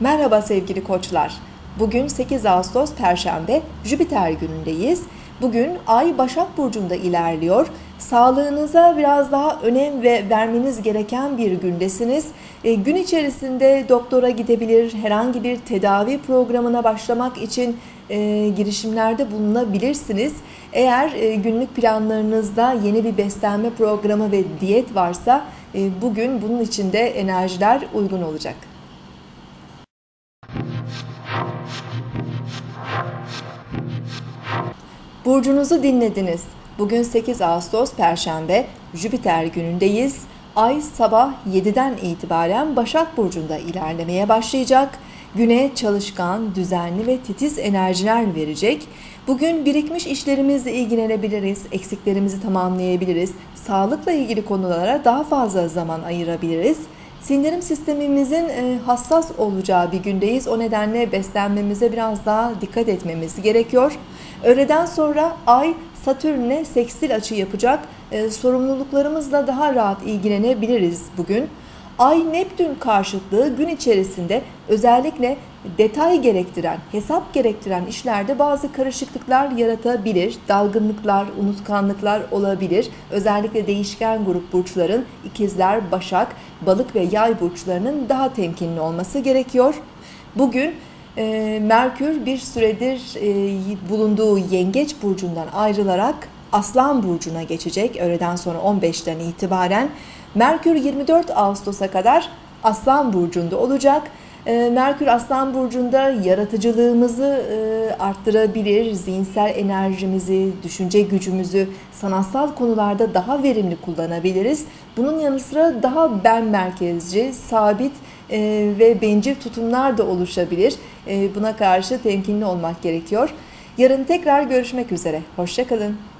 Merhaba sevgili koçlar. Bugün 8 Ağustos Perşembe, Jüpiter günündeyiz. Bugün Ay Başak Burcu'nda ilerliyor. Sağlığınıza biraz daha önem vermeniz gereken bir gündesiniz. Gün içerisinde doktora gidebilir, herhangi bir tedavi programına başlamak için girişimlerde bulunabilirsiniz. Eğer günlük planlarınızda yeni bir beslenme programı ve diyet varsa bugün bunun için de enerjiler uygun olacak. Burcunuzu dinlediniz. Bugün 8 Ağustos Perşembe, Jüpiter günündeyiz. Ay sabah 7'den itibaren Başak Burcu'nda ilerlemeye başlayacak. Güne çalışkan, düzenli ve titiz enerjiler verecek. Bugün birikmiş işlerimizle ilgilenebiliriz, eksiklerimizi tamamlayabiliriz. Sağlıkla ilgili konulara daha fazla zaman ayırabiliriz. Sindirim sistemimizin hassas olacağı bir gündeyiz. O nedenle beslenmemize biraz daha dikkat etmemiz gerekiyor. Öğleden sonra Ay Satürn'e seksil açı yapacak. Sorumluluklarımızla daha rahat ilgilenebiliriz bugün. Ay Neptün karşıtlığı gün içerisinde özellikle detay gerektiren, hesap gerektiren işlerde bazı karışıklıklar yaratabilir. Dalgınlıklar, unutkanlıklar olabilir. Özellikle değişken grup burçların ikizler, başak, balık ve yay burçlarının daha temkinli olması gerekiyor. Bugün Merkür bir süredir bulunduğu Yengeç burcundan ayrılarak Aslan burcuna geçecek. Öğleden sonra 15'ten itibaren Merkür 24 Ağustos'a kadar Aslan burcunda olacak. Merkür Aslan burcunda yaratıcılığımızı arttırabilir, zihinsel enerjimizi, düşünce gücümüzü sanatsal konularda daha verimli kullanabiliriz. Bunun yanı sıra daha ben merkezci, sabit ve bencil tutumlar da oluşabilir. Buna karşı temkinli olmak gerekiyor. Yarın tekrar görüşmek üzere. Hoşça kalın.